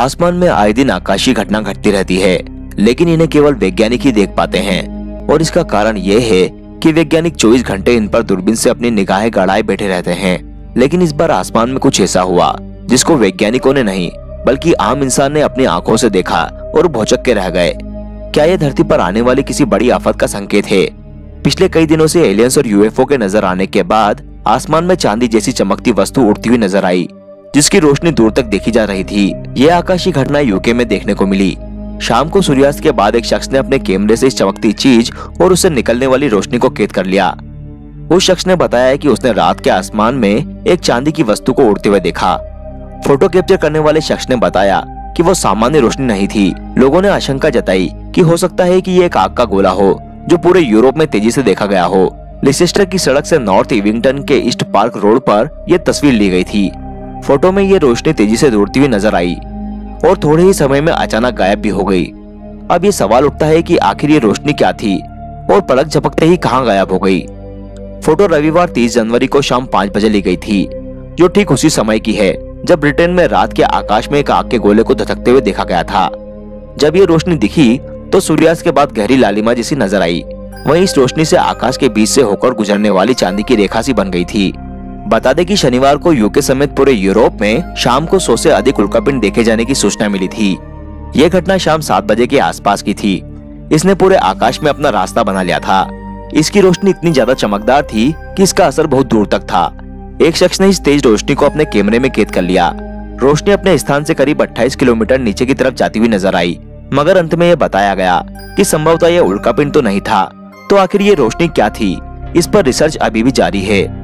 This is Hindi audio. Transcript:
आसमान में आए दिन आकाशीय घटना घटती रहती है, लेकिन इन्हें केवल वैज्ञानिक ही देख पाते हैं। और इसका कारण ये है कि वैज्ञानिक 24 घंटे इन पर दूरबीन से अपनी निगाहें गड़ाए बैठे रहते हैं। लेकिन इस बार आसमान में कुछ ऐसा हुआ जिसको वैज्ञानिकों ने नहीं बल्कि आम इंसान ने अपनी आंखों से देखा और भौचक के रह गए। क्या यह धरती पर आने वाली किसी बड़ी आफत का संकेत है? पिछले कई दिनों से एलियंस और यूएफओ के नजर आने के बाद आसमान में चांदी जैसी चमकती वस्तु उड़ती हुई नजर आई, जिसकी रोशनी दूर तक देखी जा रही थी। यह आकाशीय घटना यूके में देखने को मिली। शाम को सूर्यास्त के बाद एक शख्स ने अपने कैमरे से इस चमकती चीज और उससे निकलने वाली रोशनी को कैद कर लिया। उस शख्स ने बताया कि उसने रात के आसमान में एक चांदी की वस्तु को उड़ते हुए देखा। फोटो कैप्चर करने वाले शख्स ने बताया कि वो सामान्य रोशनी नहीं थी। लोगों ने आशंका जताई कि हो सकता है कि ये एक आग का गोला हो जो पूरे यूरोप में तेजी से देखा गया हो। लेसेस्टर की सड़क से नॉर्थ इविंगटन के ईस्ट पार्क रोड पर यह तस्वीर ली गई थी। फोटो में ये रोशनी तेजी से दौड़ती हुई नजर आई और थोड़े ही समय में अचानक गायब भी हो गई। अब ये सवाल उठता है कि आखिर ये रोशनी क्या थी और पलक झपकते ही कहां गायब हो गई। फोटो रविवार 30 जनवरी को शाम 5 बजे ली गई थी, जो ठीक उसी समय की है जब ब्रिटेन में रात के आकाश में एक आग के गोले को धधकते हुए देखा गया था। जब ये रोशनी दिखी तो सूर्यास्त के बाद गहरी लालिमा जैसी नजर आई। वहीं इस रोशनी से आकाश के बीच से होकर गुजरने वाली चांदी की रेखा सी बन गई थी। बता दें कि शनिवार को यूके समेत पूरे यूरोप में शाम को 100 से अधिक उल्कापिंड देखे जाने की सूचना मिली थी। यह घटना शाम 7 बजे के आसपास की थी। इसने पूरे आकाश में अपना रास्ता बना लिया था। इसकी रोशनी इतनी ज्यादा चमकदार थी कि इसका असर बहुत दूर तक था। एक शख्स ने इस तेज रोशनी को अपने कैमरे में कैद कर लिया। रोशनी अपने स्थान से करीब 28 किलोमीटर नीचे की तरफ जाती हुई नजर आई, मगर अंत में यह बताया गया कि संभवतः यह उल्कापिंड तो नहीं था। तो आखिर ये रोशनी क्या थी, इस पर रिसर्च अभी भी जारी है।